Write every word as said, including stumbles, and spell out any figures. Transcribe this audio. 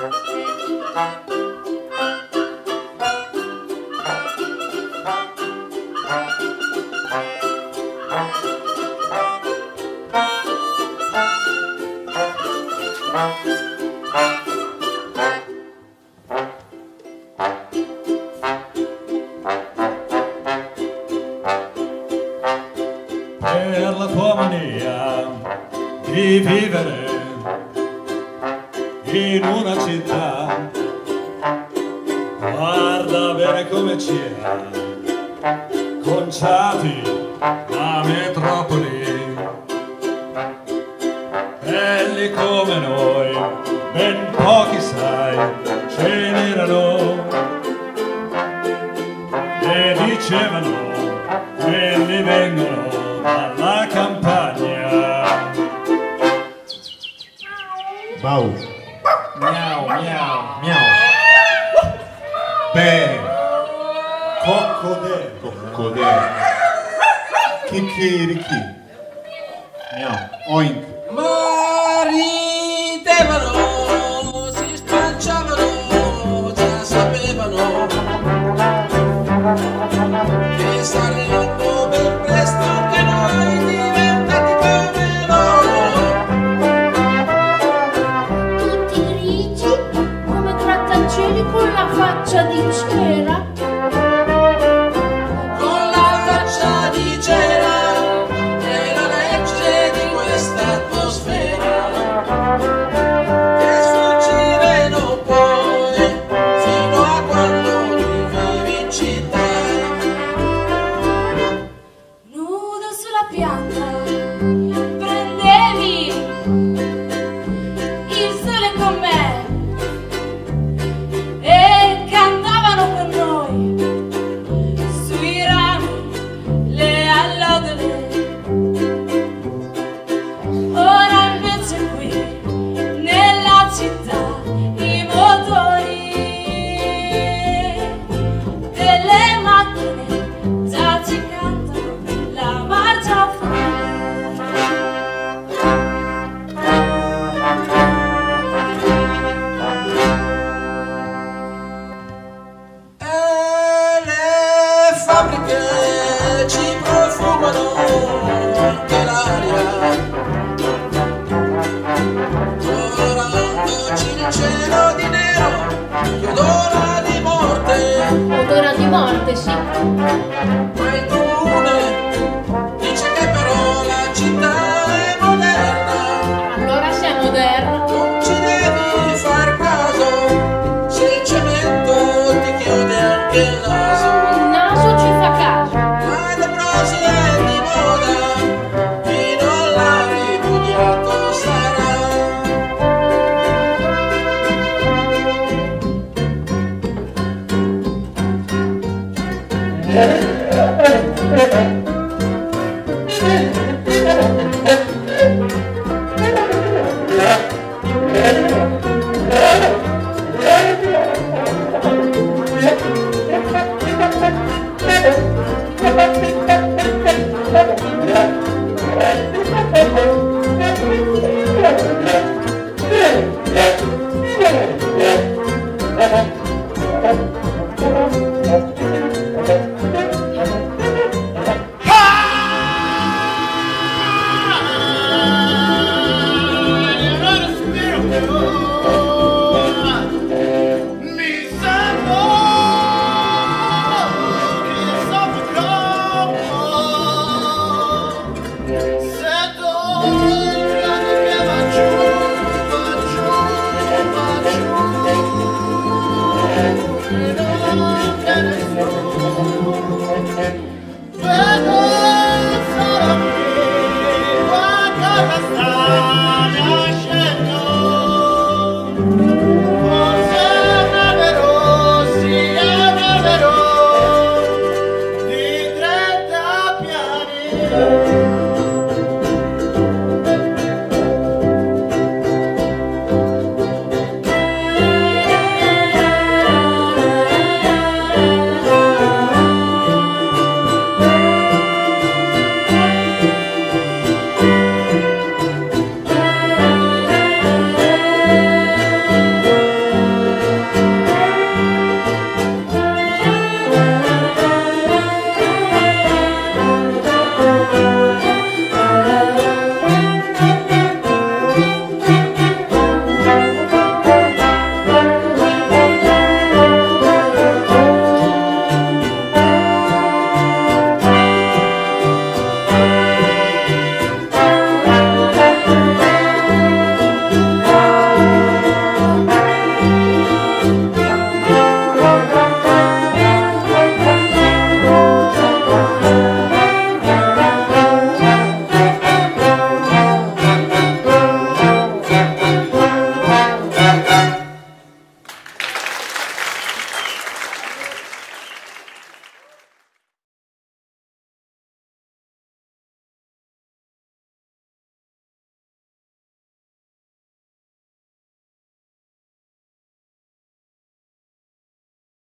Per la tua mania di vivere in una città, guarda bene come ci ha conciati la metropoli. Belli come noi, ben pochi sai, ce n'erano e dicevano quelli vengono dalla campagna. Bau. Miau, miau, miau. Bene. Coccodè. Coccodè. Chicchirichi. Miau. Oink. Maridevano, si spacciavano, già sapevano che sarebbe ben presto che noi diventati come loro. Tutti ricci come grattacieli con la faccia di cera. Con la faccia di cera è la legge di questa atmosfera. Ci profumano anche l'aria, colorandoci il cielo di nero, che odora di morte. Odora di morte, sì. Qualcuno dice che però la città è moderna. Allora se è moderna non ci devi far caso, se il cemento ti chiude anche il naso. Thank you.